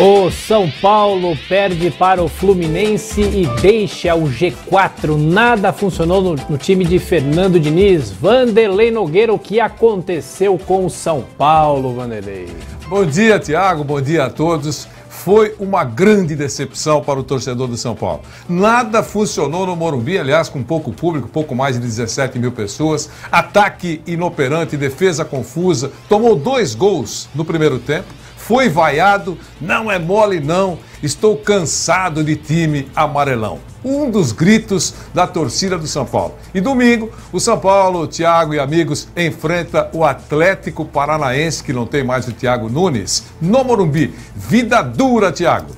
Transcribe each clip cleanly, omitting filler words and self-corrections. O São Paulo perde para o Fluminense e deixa o G4. Nada funcionou no time de Fernando Diniz. Vanderlei Nogueira, o que aconteceu com o São Paulo, Vanderlei? Bom dia, Tiago. Bom dia a todos. Foi uma grande decepção para o torcedor do São Paulo. Nada funcionou no Morumbi, aliás, com pouco público, pouco mais de 17 mil pessoas. Ataque inoperante, defesa confusa. Tomou 2 gols no primeiro tempo. Foi vaiado, não é mole não, estou cansado de time amarelão. Um dos gritos da torcida do São Paulo. E domingo, o São Paulo, Thiago e amigos, enfrenta o Atlético Paranaense, que não tem mais o Tiago Nunes, no Morumbi. Vida dura, Thiago.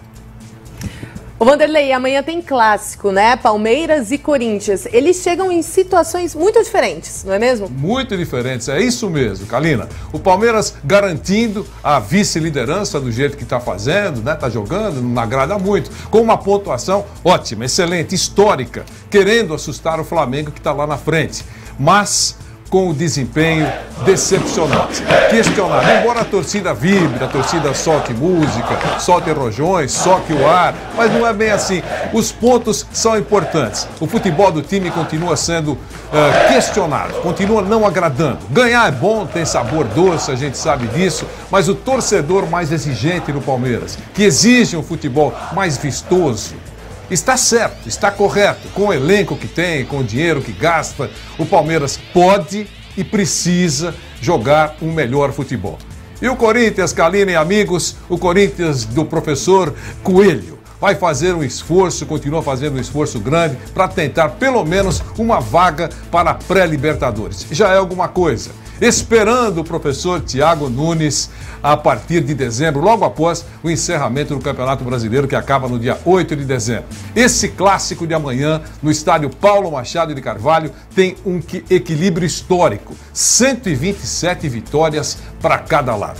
Ô Vanderlei, amanhã tem clássico, né? Palmeiras e Corinthians. Eles chegam em situações muito diferentes, não é mesmo? Muito diferentes, é isso mesmo, Kalina. O Palmeiras garantindo a vice-liderança do jeito que está fazendo, né? Está jogando, não agrada muito. Com uma pontuação ótima, excelente, histórica. Querendo assustar o Flamengo que está lá na frente. Mas com o desempenho decepcionante, questionado. Embora a torcida vibre, a torcida solte música, solte rojões, solte o ar, mas não é bem assim. Os pontos são importantes. O futebol do time continua sendo questionado, continua não agradando. Ganhar é bom, tem sabor doce, a gente sabe disso, mas o torcedor mais exigente no Palmeiras, que exige um futebol mais vistoso, está certo, está correto, com o elenco que tem, com o dinheiro que gasta, o Palmeiras pode e precisa jogar um melhor futebol. E o Corinthians, Kalina e amigos, o Corinthians do professor Coelho vai fazer um esforço, continua fazendo um esforço grande para tentar pelo menos uma vaga para a pré-Libertadores. Já é alguma coisa. Esperando o professor Tiago Nunes a partir de dezembro, logo após o encerramento do Campeonato Brasileiro, que acaba no dia 8 de dezembro. Esse clássico de amanhã, no estádio Paulo Machado de Carvalho, tem um equilíbrio histórico. 127 vitórias para cada lado.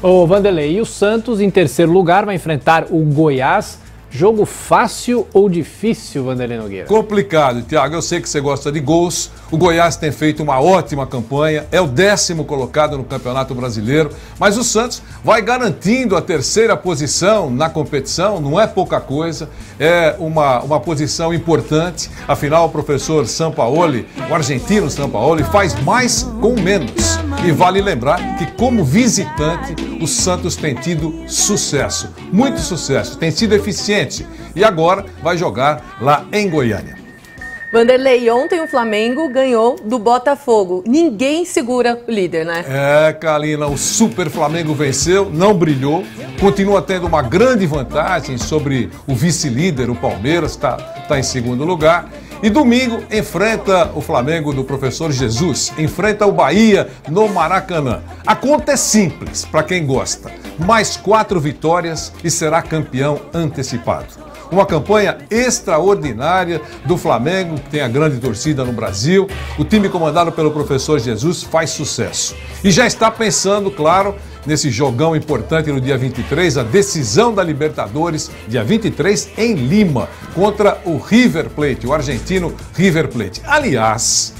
Ô Vanderlei, e o Santos, em terceiro lugar, vai enfrentar o Goiás. Jogo fácil ou difícil, Vanderlei Nogueira? Complicado, Tiago. Eu sei que você gosta de gols. O Goiás tem feito uma ótima campanha. É o 10º colocado no Campeonato Brasileiro. Mas o Santos vai garantindo a 3ª posição na competição. Não é pouca coisa. É uma posição importante. Afinal, o professor Sampaoli, o argentino Sampaoli, faz mais com menos. E vale lembrar que, como visitante, o Santos tem tido sucesso. Muito sucesso. Tem sido eficiente. E agora vai jogar lá em Goiânia. Vanderlei, ontem o Flamengo ganhou do Botafogo. Ninguém segura o líder, né? É, Kalina, o Super Flamengo venceu, não brilhou. Continua tendo uma grande vantagem sobre o vice-líder, o Palmeiras, está em segundo lugar. E domingo enfrenta o Flamengo do professor Jesus, enfrenta o Bahia no Maracanã. A conta é simples, para quem gosta. Mais 4 vitórias e será campeão antecipado. Uma campanha extraordinária do Flamengo, que tem a grande torcida no Brasil. O time comandado pelo professor Jesus faz sucesso. E já está pensando, claro, nesse jogão importante no dia 23, a decisão da Libertadores, dia 23, em Lima, contra o River Plate, o argentino River Plate. Aliás,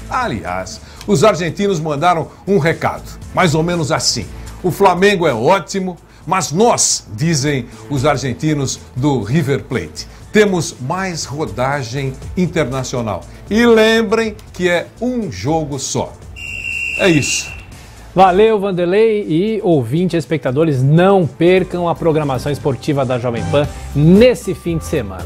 os argentinos mandaram um recado, mais ou menos assim. O Flamengo é ótimo, mas nós, dizem os argentinos do River Plate, temos mais rodagem internacional. E lembrem que é um jogo só. É isso. Valeu, Vanderlei, e ouvintes e espectadores, não percam a programação esportiva da Jovem Pan nesse fim de semana.